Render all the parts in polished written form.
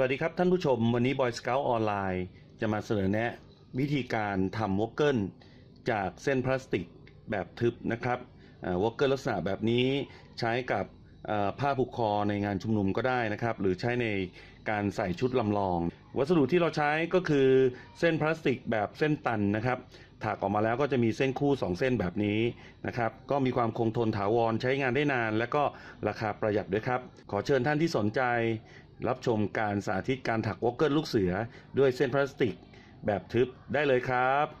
สวัสดีครับท่านผู้ชมวันนี้ Boy Scout Online จะมาเสนอแนะวิธีการทำวอกเกิลจากเส้นพลาสติกแบบทึบนะครับวอกเกิลลักษณะแบบนี้ใช้กับผ้าผูกคอในงานชุมนุมก็ได้นะครับหรือใช้ในการใส่ชุดลำลองวัสดุที่เราใช้ก็คือเส้นพลาสติกแบบเส้นตันนะครับถักออกมาแล้วก็จะมีเส้นคู่2เส้นแบบนี้นะครับก็มีความคงทนถาวรใช้งานได้นานและก็ราคาประหยัดด้วยครับขอเชิญท่านที่สนใจรับชมการสาธิตการถักวอกเกิลลูกเสือด้วยเส้นพลาสติกแบบทึบได้เลยครับวัสดุ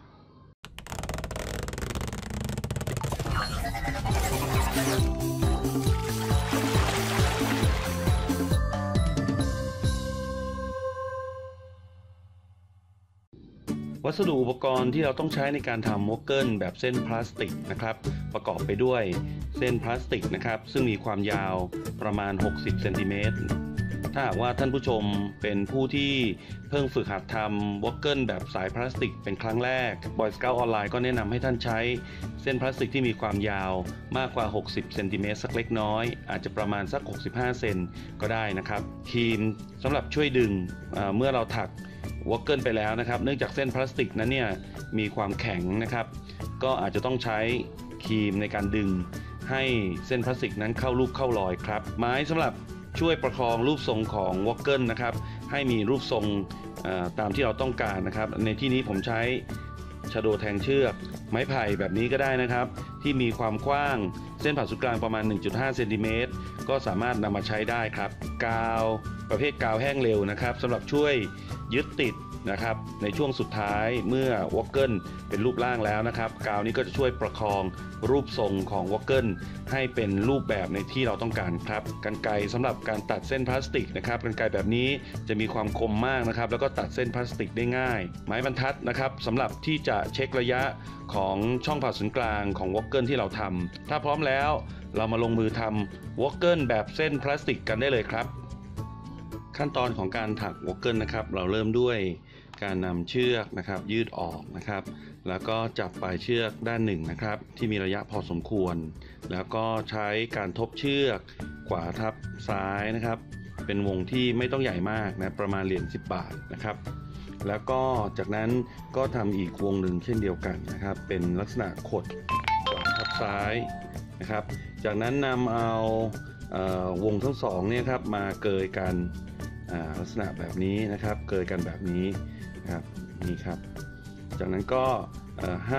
อุปกรณ์ที่เราต้องใช้ในการทำวอกเกิลแบบเส้นพลาสติกนะครับประกอบไปด้วยเส้นพลาสติกนะครับซึ่งมีความยาวประมาณ60เซนติเมตรถ้าหากว่าท่านผู้ชมเป็นผู้ที่เพิ่งฝึกหัดทำวอกเกิลแบบสายพลาสติกเป็นครั้งแรก Boy Scout Online ก็แนะนำให้ท่านใช้เส้นพลาสติกที่มีความยาวมากกว่า60เซนติเมตรสักเล็กน้อยอาจจะประมาณสัก65เซนก็ได้นะครับครีมสำหรับช่วยดึงเมื่อเราถักวอกเกิลไปแล้วนะครับเนื่องจากเส้นพลาสติกนั้นเนี่ยมีความแข็งนะครับก็อาจจะต้องใช้ครีมในการดึงให้เส้นพลาสติกนั้นเข้ารูปเข้ารอยครับไม้สำหรับช่วยประคองรูปทรงของวอกเกิลนะครับให้มีรูปทรงตามที่เราต้องการนะครับในที่นี้ผมใช้ชะโดแทงเชือกไม้ไผ่แบบนี้ก็ได้นะครับที่มีความกว้างเส้นผ่าศูนย์กลางประมาณ 1.5 เซนติเมตรก็สามารถนำมาใช้ได้ครับกาวประเภทกาวแห้งเร็วนะครับสำหรับช่วยยึดติดนะครับในช่วงสุดท้ายเมื่อวอกเกิลเป็นรูปร่างแล้วนะครับกาวนี้ก็จะช่วยประคองรูปทรงของวอกเกิลให้เป็นรูปแบบในที่เราต้องการครับกรรไกรสำหรับการตัดเส้นพลาสติกนะครับกรรไกรแบบนี้จะมีความคมมากนะครับแล้วก็ตัดเส้นพลาสติกได้ง่ายไม้บรรทัดนะครับสำหรับที่จะเช็คระยะของช่องผ่าศูนย์กลางของวอกเกิลที่เราทำถ้าพร้อมแล้วเรามาลงมือทำวอกเกิลแบบเส้นพลาสติกกันได้เลยครับขั้นตอนของการถักวอกเกิลนะครับเราเริ่มด้วยการนำเชือกนะครับยืดออกนะครับแล้วก็จับปลายเชือกด้านหนึ่งนะครับที่มีระยะพอสมควรแล้วก็ใช้การทบเชือกขวาทับซ้ายนะครับเป็นวงที่ไม่ต้องใหญ่มากนะประมาณเหรียญ10บาทนะครับแล้วก็จากนั้นก็ทำอีกวงหนึ่งเช่นเดียวกันนะครับเป็นลักษณะขดขวาทับซ้ายนะครับจากนั้นนำเอาวงทั้งสองเนี่ยครับมาเกยกันลักษณะแบบนี้นะครับเกยกันแบบนี้นะครับนี่ครับจากนั้นก็ใ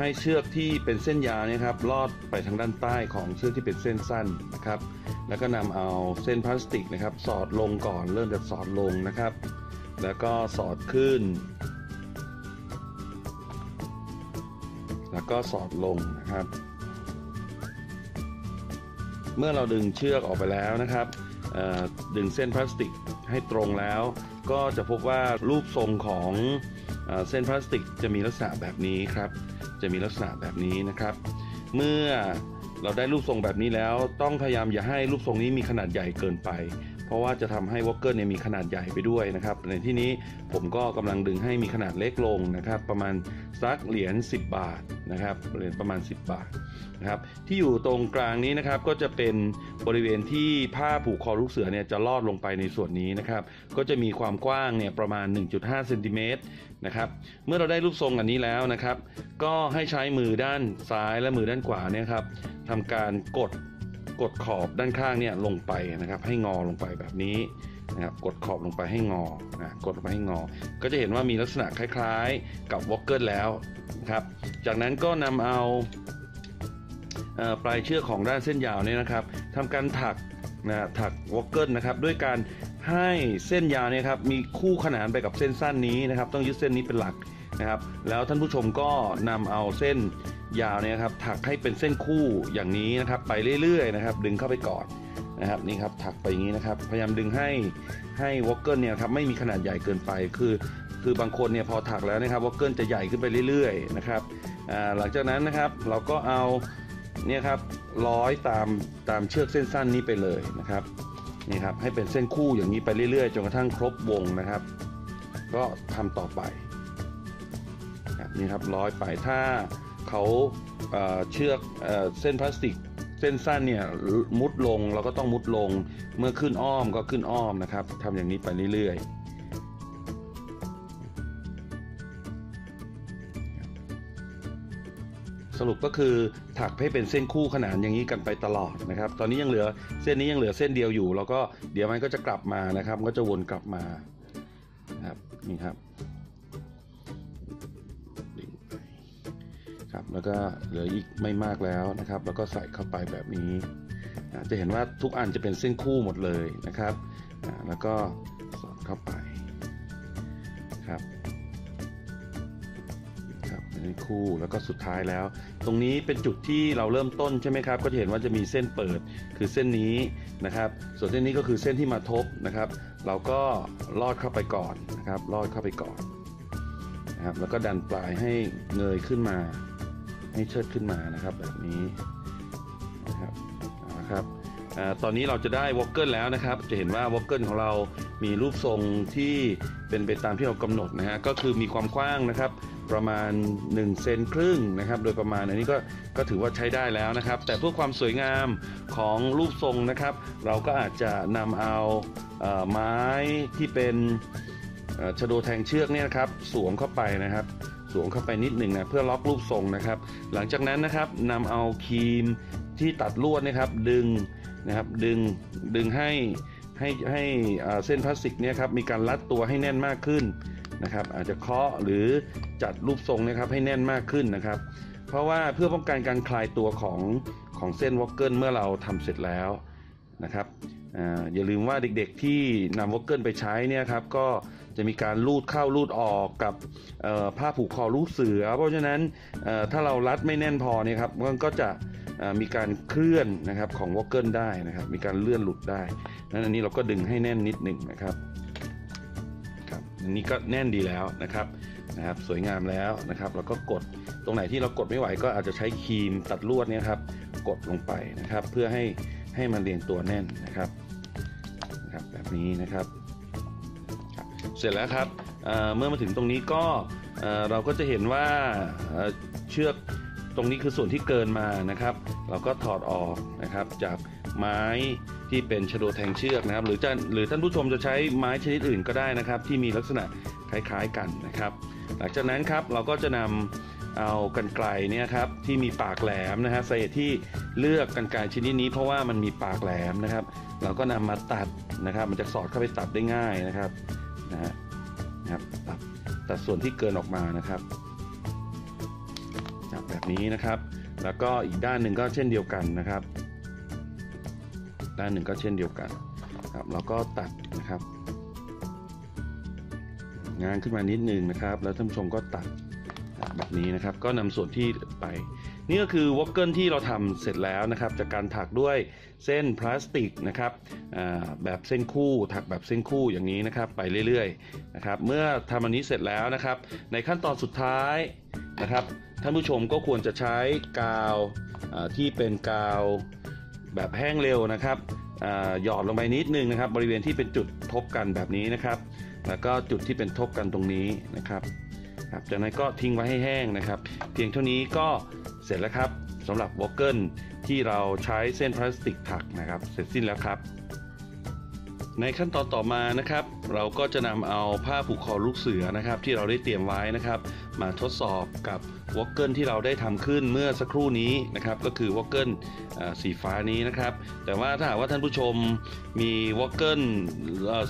ห้เชือกที่เป็นเส้นยาวนะครับลอดไปทางด้านใต้ของเชือกที่เป็นเส้นสั้นนะครับแล้วก็นำเอาเส้นพลาสติกนะครับสอดลงก่อนเริ่มจากสอดลงนะครับแล้วก็สอดขึ้นแล้วก็สอดลงนะครับเมื่อเราดึงเชือกออกไปแล้วนะครับดึงเส้นพลาสติกให้ตรงแล้วก็จะพบว่ารูปทรงของเส้นพลาสติกจะมีลักษณะแบบนี้ครับจะมีลักษณะแบบนี้นะครับเมื่อเราได้รูปทรงแบบนี้แล้วต้องพยายามอย่าให้รูปทรงนี้มีขนาดใหญ่เกินไปเพราะว่าจะทำให้วอกเกิลเนี่ยมีขนาดใหญ่ไปด้วยนะครับในที่นี้ผมก็กำลังดึงให้มีขนาดเล็กลงนะครับประมาณสักเหรียญ10บาทนะครับเหรียญประมาณ10บาทนะครับที่อยู่ตรงกลางนี้นะครับก็จะเป็นบริเวณที่ผ้าผูกคอลูกเสือเนี่ยจะลอดลงไปในส่วนนี้นะครับก็จะมีความกว้างเนี่ยประมาณ 1.5 เซนติเมตรนะครับเมื่อเราได้รูปทรงอันนี้แล้วนะครับก็ให้ใช้มือด้านซ้ายและมือด้านขวาเนี่ยครับทำการกดขอบด้านข้างเนี่ยลงไปนะครับให้งอลงไปแบบนี้นะครับกดขอบลงไปให้งอนะกดลงไปให้งอก็จะเห็นว่ามีลักษณะคล้ายๆกับวอกเกิลแล้วนะครับจากนั้นก็นำเอาปลายเชือกของด้านเส้นยาวเนี่ยนะครับทำการถักวอกเกิลนะครับด้วยการให้เส้นยาวเนี่ยครับมีคู่ขนานไปกับเส้นสั้นนี้นะครับต้องยึดเส้นนี้เป็นหลักนะครับแล้วท่านผู้ชมก็นำเอาเส้นยาวเนี่ยครับถักให้เป็นเส้นคู่อย่างนี้นะครับไปเรื่อยๆนะครับดึงเข้าไปก่อนนะครับนี่ครับถักไปอย่างนี้นะครับพยายามดึงให้วอกเกิลเนี่ยครับไม่มีขนาดใหญ่เกินไปคือบางคนเนี่ยพอถักแล้วนะครับวอกเกิลจะใหญ่ขึ้นไปเรื่อยๆนะครับหลังจากนั้นนะครับเราก็เอาเนี่ยครับร้อยตามเชือกเส้นสั้นนี้ไปเลยนะครับนี่ครับให้เป็นเส้นคู่อย่างนี้ไปเรื่อยๆจนกระทั่งครบวงนะครับก็ทำต่อไปนี่ครับร้อยไปถ้าเขาเชือกเส้นพลาสติก เส้นสั้นเนี่ยมุดลงเราก็ต้องมุดลงเมื่อขึ้นอ้อมก็ขึ้นอ้อมนะครับทำอย่างนี้ไปเรื่อยๆสรุปก็คือถักให้เป็นเส้นคู่ขนานอย่างนี้กันไปตลอดนะครับตอนนี้ยังเหลือเส้นนี้ยังเหลือเส้นเดียวอยู่แล้วก็เดี๋ยวมันก็จะกลับมานะครับก็จะวนกลับมาครับนี่ครับครับแล้วก็เหลืออีกไม่มากแล้วนะครับแล้วก็ใส่เข้าไปแบบนี้จะเห็นว่าทุกอันจะเป็นเส้นคู่หมดเลยนะครับแล้วก็สอดเข้าไปครับคู่แล้วก็สุดท้ายแล้วตรงนี้เป็นจุดที่เราเริ่มต้นใช่ไหมครับก็จะเห็นว่าจะมีเส้นเปิดคือเส้นนี้นะครับส่วนเส้นนี้ก็คือเส้นที่มาทบนะครับเราก็ลอดเข้าไปก่อนนะครับลอดเข้าไปก่อนนะครับแล้วก็ดันปลายให้เงยขึ้นมาให้เชิดขึ้นมานะครับแบบนี้นะครับนะครับตอนนี้เราจะได้วอลเกิลแล้วนะครับจะเห็นว่าวอลเกิลของเรามีรูปทรงที่เป็นไปตามที่เรากำหนดนะฮะก็คือมีความกว้างนะครับประมาณ1เซนครึ่งนะครับโดยประมาณอันนี้ก็ถือว่าใช้ได้แล้วนะครับแต่เพื่อความสวยงามของรูปทรงนะครับเราก็อาจจะนำเอาไม้ที่เป็นชโดแทงเชือกเนี่ยนะครับสวมเข้าไปนะครับสวมเข้าไปนิดหนึ่งนะเพื่อล็อกรูปทรงนะครับหลังจากนั้นนะครับนำเอาครีมที่ตัดลวดนะครับดึงนะครับดึงให้เส้นพลาสติกเนี่ยครับมีการรัดตัวให้แน่นมากขึ้นนะครับอาจจะเคาะหรือจัดรูปทรงนะครับให้แน่นมากขึ้นนะครับเพราะว่าเพื่อป้องกันการคลายตัวของเส้นวอลเกิลเมื่อเราทำเสร็จแล้วนะครับ อย่าลืมว่าเด็กๆที่นำวอลเกิลไปใช้เนี่ยครับก็จะมีการลูดเข้าลูดออกกับผ้าผูกคอลูกเสือเพราะฉะนั้นถ้าเรารัดไม่แน่นพอเนี่ยครับมันก็จะมีการเคลื่อนนะครับของวอลเกิลได้นะครับมีการเลื่อนหลุดได้นั้นอันนี้เราก็ดึงให้แน่นนิดหนึ่งนะครับอันนี้ก็แน่นดีแล้วนะครับสวยงามแล้วนะครับแล้วก็กดตรงไหนที่เรากดไม่ไหวก็อาจจะใช้ครีมตัดลวดเนี่ยครับกดลงไปนะครับเพื่อให้มันเรียงตัวแน่นนะครับแบบนี้นะครับเสร็จแล้วครับเมื่อมาถึงตรงนี้ก็เราก็จะเห็นว่าเชือกตรงนี้คือส่วนที่เกินมานะครับเราก็ถอดออกนะครับจากไม้ที่เป็นชโดแทงเชือกนะครับหรือท่านผู้ชมจะใช้ไม้ชนิดอื่นก็ได้นะครับที่มีลักษณะคล้ายๆกันนะครับหลังจากนั้นครับเราก็จะนำเอากรรไกรเนี่ยครับที่มีปากแหลมนะฮะสาเหตุที่เลือกกรรไกรชนิดนี้เพราะว่ามันมีปากแหลมนะครับเราก็นำมาตัดนะครับมันจะสอดเข้าไปตัดได้ง่ายนะครับนะครับตัดส่วนที่เกินออกมานะครับแบบนี้นะครับแล้วก็อีกด้านหนึ่งก็เช่นเดียวกันนะครับด้านหนึ่งก็เช่นเดียวกันครับเราก็ตัดนะครับงานขึ้นมานิดนึงนะครับแล้วท่านผู้ชมก็ตัดแบบนี้นะครับก็นำส่วนที่ไปนี่ก็คือวอลเกิลที่เราทำเสร็จแล้วนะครับจากการถักด้วยเส้นพลาสติกนะครับแบบเส้นคู่ถักแบบเส้นคู่อย่างนี้นะครับไปเรื่อยๆนะครับเมื่อทำอันนี้เสร็จแล้วนะครับในขั้นตอนสุดท้ายนะครับท่านผู้ชมก็ควรจะใช้กาวที่เป็นกาวแบบแห้งเร็วนะครับหยอดลงไปนิดนึงนะครับบริเวณที่เป็นจุดทบกันแบบนี้นะครับแล้วก็จุดที่เป็นทบกันตรงนี้นะครับจากนั้นก็ทิ้งไว้ให้แห้งนะครับเพียงเท่านี้ก็เสร็จแล้วครับสำหรับวอลเกิลที่เราใช้เส้นพลาสติกถักนะครับเสร็จสิ้นแล้วครับในขั้นตอนต่อมานะครับเราก็จะนำเอาผ้าผูกคอลูกเสือนะครับที่เราได้เตรียมไว้นะครับมาทดสอบกับวอลเกิลที่เราได้ทำขึ้นเมื่อสักครู่นี้นะครับก็คือวอลเกิลสีฟ้านี้นะครับแต่ว่าถ้าหากว่าท่านผู้ชมมีวอลเกิล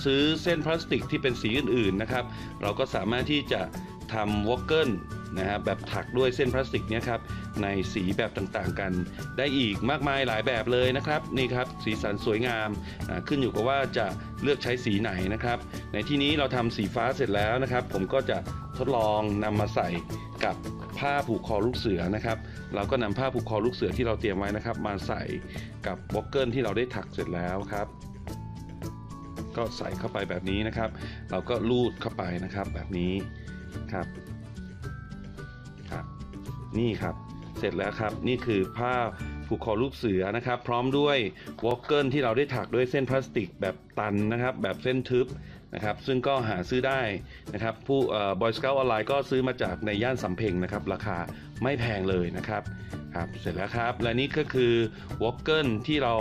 ซื้อเส้นพลาสติกที่เป็นสีอื่นๆนะครับเราก็สามารถที่จะทำวอลเกิลนะครับแบบถักด้วยเส้นพลาสติกเนี่ยครับในสีแบบต่างๆกันได้อีกมากมายหลายแบบเลยนะครับนี่ครับสีสันสวยงามขึ้นอยู่กับว่าจะเลือกใช้สีไหนนะครับในที่นี้เราทำสีฟ้าเสร็จแล้วนะครับผมก็จะทดลองนำมาใส่กับผ้าผูกคอลูกเสือนะครับเราก็นำผ้าผูกคอลูกเสือที่เราเตรียมไว้นะครับมาใส่กับวอลเกิลที่เราได้ถักเสร็จแล้วครับก็ใส่เข้าไปแบบนี้นะครับเราก็ลูดเข้าไปนะครับแบบนี้ครับนี่ครับเสร็จแล้วครับนี่คือผ้าผู ผูกคอลูกเสือนะครับพร้อมด้วยวอลเกิลที่เราได้ถักด้วยเส้นพลาสติกแบบตันนะครับแบบเส้นทึบนะครับซึ่งก็หาซื้อได้นะครับผู้Boy Scout Online ก็ซื้อมาจากในย่านสำเพ็งนะครับราคาไม่แพงเลยนะครับครับเสร็จแล้วครับและนี่ก็คือวอลเกิลที่เรา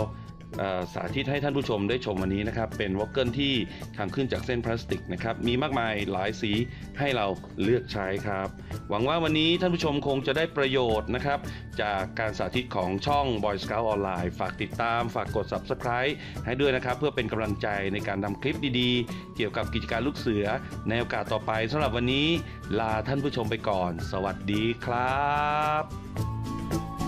สาธิตให้ท่านผู้ชมได้ชมวันนี้นะครับเป็นวอลเกิลที่ทำขึ้นจากเส้นพลาสติกนะครับมีมากมายหลายสีให้เราเลือกใช้ครับหวังว่าวันนี้ท่านผู้ชมคงจะได้ประโยชน์นะครับจากการสาธิตของช่อง Boy Scout Online ฝากติดตามฝากกด Subscribe ให้ด้วยนะครับเพื่อเป็นกำลังใจในการทำคลิปดีๆเกี่ยวกับกิจการลูกเสือในโอกาสต่อไปสำหรับวันนี้ลาท่านผู้ชมไปก่อนสวัสดีครับ